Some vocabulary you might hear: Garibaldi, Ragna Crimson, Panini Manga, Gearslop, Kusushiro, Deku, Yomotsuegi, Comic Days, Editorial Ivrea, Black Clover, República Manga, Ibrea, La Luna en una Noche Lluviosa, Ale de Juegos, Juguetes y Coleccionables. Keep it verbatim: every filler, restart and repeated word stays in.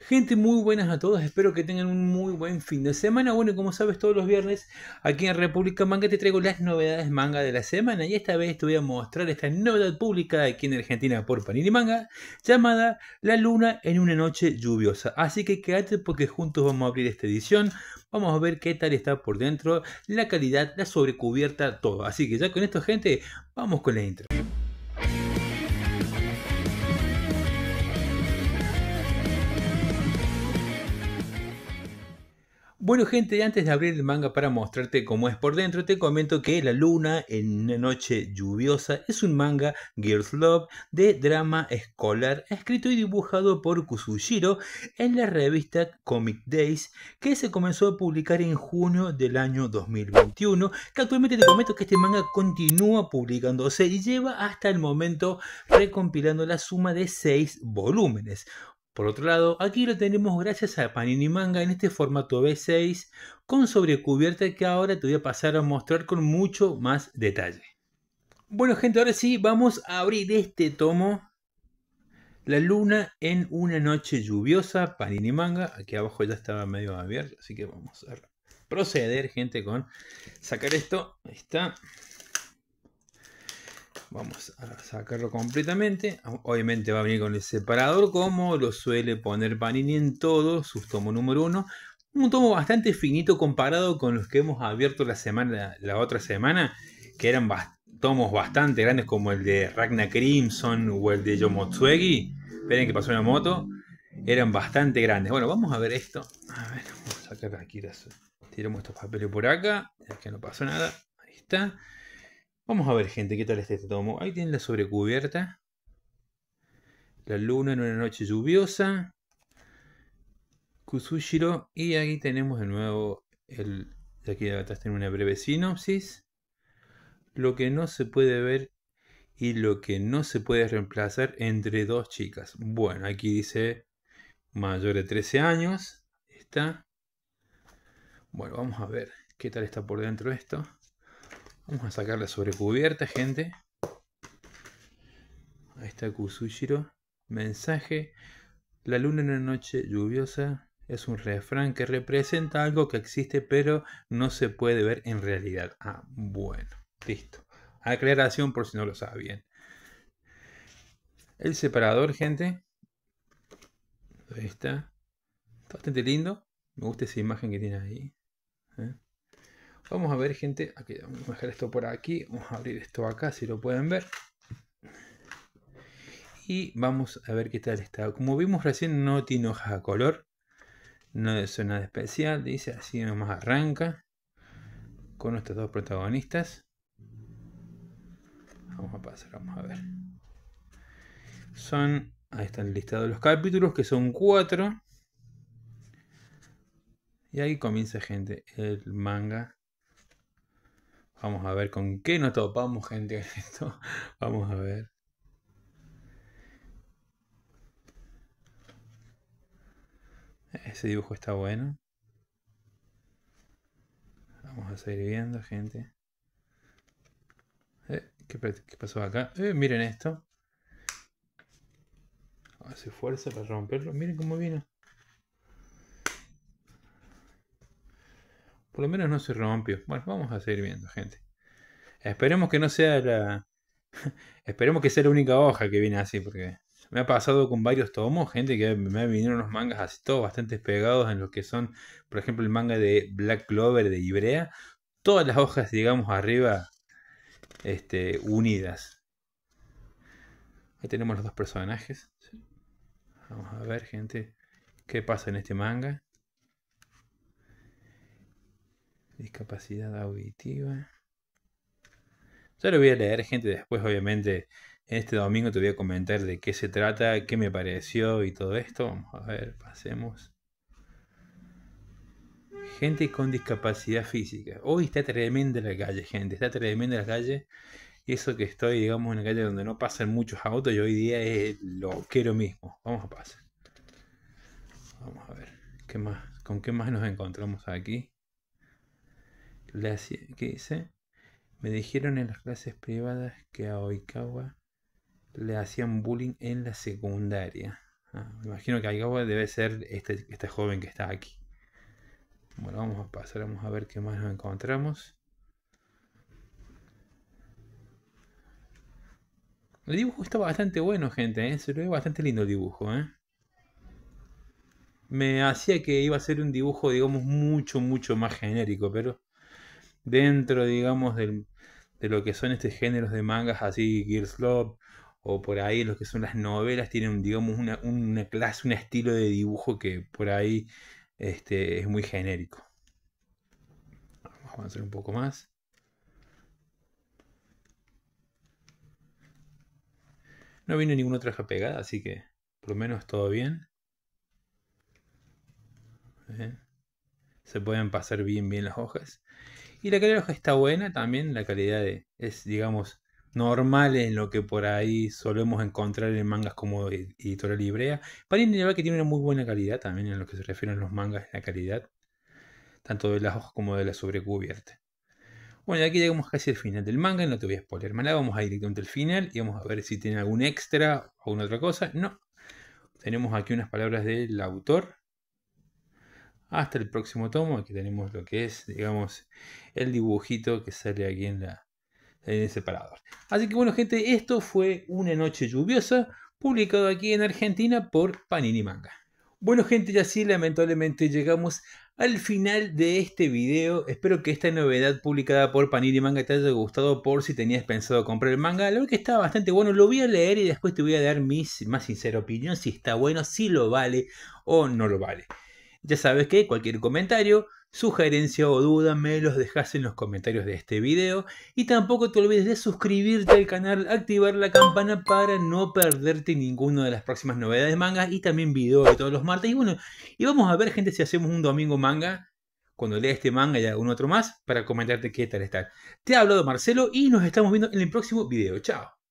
Gente, muy buenas a todos, espero que tengan un muy buen fin de semana. Bueno, y como sabes, todos los viernes aquí en República Manga te traigo las novedades manga de la semana. Y esta vez te voy a mostrar esta novedad publicada aquí en Argentina por Panini Manga, llamada La Luna en una Noche Lluviosa. Así que quédate porque juntos vamos a abrir esta edición. Vamos a ver qué tal está por dentro, la calidad, la sobrecubierta, todo. Así que ya con esto, gente, vamos con la intro. Bueno, gente, antes de abrir el manga para mostrarte cómo es por dentro, te comento que La Luna en una Noche Lluviosa es un manga Gearslop de drama escolar, escrito y dibujado por Kusushiro en la revista Comic Days, que se comenzó a publicar en junio del año dos mil veintiuno, que actualmente te comento que este manga continúa publicándose y lleva hasta el momento recompilando la suma de seis volúmenes. Por otro lado, aquí lo tenemos gracias a Panini Manga en este formato B seis con sobrecubierta que ahora te voy a pasar a mostrar con mucho más detalle. Bueno, gente, ahora sí vamos a abrir este tomo, La Luna en una Noche Lluviosa, Panini Manga. Aquí abajo ya estaba medio abierto, así que vamos a proceder, gente, con sacar esto. Ahí está. Vamos a sacarlo completamente. Obviamente va a venir con el separador, como lo suele poner Panini en todos sus tomos número uno. Un tomo bastante finito comparado con los que hemos abierto la, semana, la otra semana, que eran ba tomos bastante grandes, como el de Ragna Crimson o el de Yomotsuegi. Esperen que pasó una moto. Eran bastante grandes. Bueno, vamos a ver esto. A ver, vamos a sacar aquí las... Tiramos estos papeles por acá. Aquí no pasó nada. Ahí está. Vamos a ver, gente, qué tal está este tomo. Ahí tienen la sobrecubierta. La Luna en una Noche Lluviosa, Kusushiro. Y aquí tenemos de nuevo, el, aquí atrás tenemos una breve sinopsis. Lo que no se puede ver y lo que no se puede reemplazar entre dos chicas. Bueno, aquí dice mayor de trece años. Está. Bueno, vamos a ver qué tal está por dentro esto. Vamos a sacar la sobrecubierta, gente. Ahí está Kusushiro. Mensaje. La luna en una noche lluviosa es un refrán que representa algo que existe pero no se puede ver en realidad. Ah, bueno. Listo. Aclaración por si no lo sabían. El separador, gente. Ahí está. Está bastante lindo. Me gusta esa imagen que tiene ahí. ¿Eh? Vamos a ver, gente, aquí, vamos a dejar esto por aquí, vamos a abrir esto acá si lo pueden ver. Y vamos a ver qué tal está. Como vimos recién, no tiene hojas a color, no es nada especial, dice así nomás arranca. Con nuestros dos protagonistas. Vamos a pasar, vamos a ver. Son, ahí están listados los capítulos, que son cuatro. Y ahí comienza, gente, el manga. Vamos a ver con qué nos topamos, gente, esto. Vamos a ver. Ese dibujo está bueno. Vamos a seguir viendo, gente. Eh, ¿qué, ¿Qué pasó acá? Eh, miren esto. Hace fuerza para romperlo. Miren cómo vino. Por lo menos no se rompió. Bueno, vamos a seguir viendo, gente. Esperemos que no sea la... Esperemos que sea la única hoja que viene así, porque me ha pasado con varios tomos, gente, que me vinieron unos mangas así, todos bastante pegados en los que son, por ejemplo, el manga de Black Clover de Ibrea. Todas las hojas, digamos, arriba, este, unidas. Ahí tenemos los dos personajes. Vamos a ver, gente, qué pasa en este manga. Discapacidad auditiva. Ya lo voy a leer, gente, después, obviamente, este domingo te voy a comentar de qué se trata, qué me pareció y todo esto. Vamos a ver, pasemos. Gente con discapacidad física. Hoy está tremenda la calle, gente, está tremenda la calle. Y eso que estoy, digamos, en una calle donde no pasan muchos autos y hoy día es lo quiero mismo. Vamos a pasar. Vamos a ver, ¿qué más? ¿Con qué más nos encontramos aquí? ¿Qué dice? Me dijeron en las clases privadas que a Oikawa le hacían bullying en la secundaria. Ah, me imagino que Aikawa debe ser este, este joven que está aquí. Bueno, vamos a pasar, vamos a ver qué más nos encontramos. El dibujo está bastante bueno, gente, ¿eh? Se lo ve bastante lindo el dibujo, ¿eh? Me hacía que iba a ser un dibujo, digamos, mucho, mucho más genérico, pero dentro, digamos, del, de lo que son estos géneros de mangas así, Gearslop, o por ahí los que son las novelas, tienen, digamos, una, una clase, un estilo de dibujo que por ahí este, es muy genérico. Vamos a avanzar un poco más. No vino ninguna otra pegada, así que por lo menos todo bien. ¿Eh? Se pueden pasar bien bien las hojas. Y la calidad de la hoja está buena también. La calidad de, es, digamos, normal en lo que por ahí solemos encontrar en mangas como Editorial Ivrea. Panini Manga, que tiene una muy buena calidad también en lo que se refieren a los mangas, la calidad tanto de las hojas como de la sobrecubierta. Bueno, y aquí llegamos casi al final del manga, no te voy a spoiler más nada, vamos a ir directamente al final y vamos a ver si tiene algún extra o alguna otra cosa. No, tenemos aquí unas palabras del autor. Hasta el próximo tomo, aquí tenemos lo que es, digamos, el dibujito que sale aquí en, la, en el separador. Así que bueno, gente, esto fue Una Noche Lluviosa, publicado aquí en Argentina por Panini Manga. Bueno, gente, y así lamentablemente llegamos al final de este video. Espero que esta novedad publicada por Panini Manga te haya gustado, por si tenías pensado comprar el manga. La verdad que está bastante bueno, lo voy a leer y después te voy a dar mi más sincera opinión, si está bueno, si lo vale o no lo vale. Ya sabes que cualquier comentario, sugerencia o duda me los dejas en los comentarios de este video. Y tampoco te olvides de suscribirte al canal, activar la campana para no perderte ninguna de las próximas novedades de manga. Y también video de todos los martes. Y bueno, y vamos a ver, gente, si hacemos un domingo manga, cuando lea este manga y algún otro más, para comentarte qué tal está. Te ha hablado Marcelo y nos estamos viendo en el próximo video. Chao.